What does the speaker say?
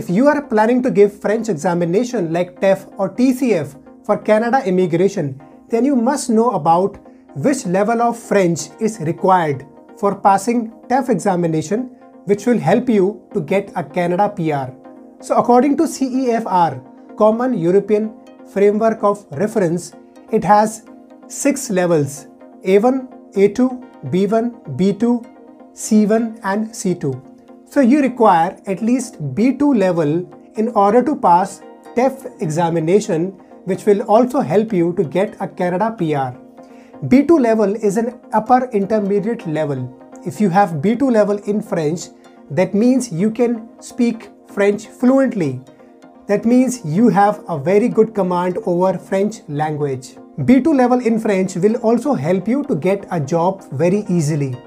if you are planning to give French examination like TEF or TCF for Canada immigration, then you must know about which level of French is required for passing TEF examination, which will help you to get a Canada PR. So according to CEFR, Common European Framework of Reference, it has 6 levels: A1, A2, B1, B2, C1 and C2. So you require at least B2 level in order to pass TEF examination, which will also help you to get a Canada PR. B2 level is an upper intermediate level. If you have B2 level in French, that means you can speak French fluently. That means you have a very good command over French language. B2 level in French will also help you to get a job very easily.